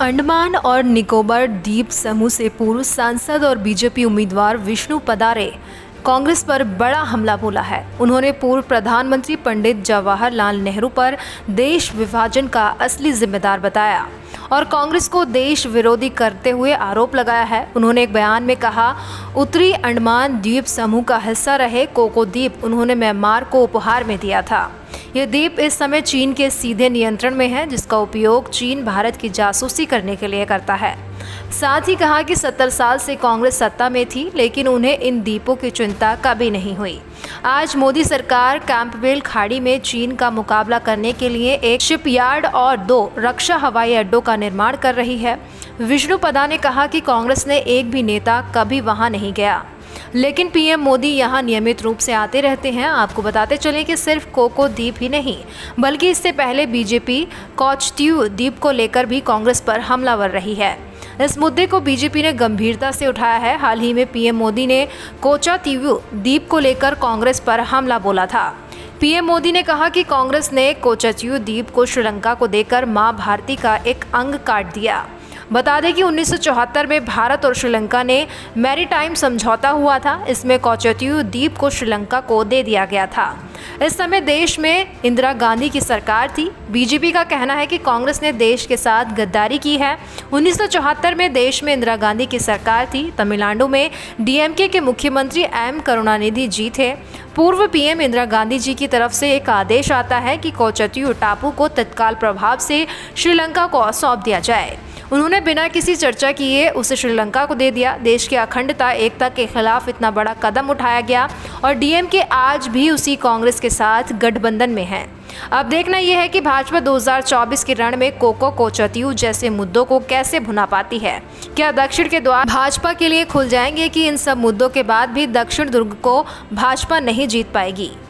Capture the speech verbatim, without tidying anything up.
अंडमान और निकोबार द्वीप समूह से पूर्व सांसद और बीजेपी उम्मीदवार विष्णु पदारे कांग्रेस पर बड़ा हमला बोला है। उन्होंने पूर्व प्रधानमंत्री पंडित जवाहरलाल नेहरू पर देश विभाजन का असली जिम्मेदार बताया और कांग्रेस को देश विरोधी करते हुए आरोप लगाया है। उन्होंने एक बयान में कहा, उत्तरी अंडमान द्वीप समूह का हिस्सा रहे कोको द्वीप उन्होंने म्यांमार को उपहार में दिया था। यह द्वीप इस समय चीन के सीधे नियंत्रण में है, जिसका उपयोग चीन भारत की जासूसी करने के लिए करता है। साथ ही कहा कि सत्तर साल से कांग्रेस सत्ता में थी, लेकिन उन्हें इन द्वीपों की चिंता कभी नहीं हुई। आज मोदी सरकार कैंपबेल खाड़ी में चीन का मुकाबला करने के लिए एक शिपयार्ड और दो रक्षा हवाई अड्डों का निर्माण कर रही है। विष्णु पदारे ने कहा कि कांग्रेस ने एक भी नेता कभी वहां नहीं गया, लेकिन पीएम मोदी यहां नियमित रूप से आते रहते हैं। आपको बताते चलें कि सिर्फ कोको द्वीप ही नहीं, बल्कि इससे पहले बीजेपी कच्चातीवू द्वीप को लेकर भी कांग्रेस पर हमलावर रही है। इस मुद्दे को बीजेपी ने गंभीरता से उठाया है। हाल ही में पीएम मोदी ने कच्चातीवू द्वीप को लेकर कांग्रेस पर हमला बोला था। पीएम मोदी ने कहा कि कांग्रेस ने कच्चातीवू द्वीप को श्रीलंका को देकर मां भारती का एक अंग काट दिया। बता दें कि उन्नीस सौ चौहत्तर में भारत और श्रीलंका ने मैरीटाइम समझौता हुआ था। इसमें कच्चातीवू द्वीप को श्रीलंका को दे दिया गया था। इस समय देश में इंदिरा गांधी की सरकार थी। बीजेपी का कहना है कि कांग्रेस ने देश के साथ गद्दारी की है। उन्नीस सौ चौहत्तर में देश में इंदिरा गांधी की सरकार थी। तमिलनाडु में डीएमके के मुख्यमंत्री एम करुणानिधि जी थे। पूर्व पीएम इंदिरा गांधी जी की तरफ से एक आदेश आता है कि कच्चातीवू टापू को तत्काल प्रभाव से श्रीलंका को सौंप दिया जाए। उन्होंने बिना किसी चर्चा किए उसे श्रीलंका को दे दिया। देश की अखंडता एकता के खिलाफ इतना बड़ा कदम उठाया गया और डीएमके आज भी उसी कांग्रेस के साथ गठबंधन में है। अब देखना यह है कि भाजपा दो हज़ार चौबीस के रण में कोको कच्चातीवू जैसे मुद्दों को कैसे भुना पाती है। क्या दक्षिण के द्वार भाजपा के लिए खुल जाएंगे कि इन सब मुद्दों के बाद भी दक्षिण दुर्ग को भाजपा नहीं जीत पाएगी।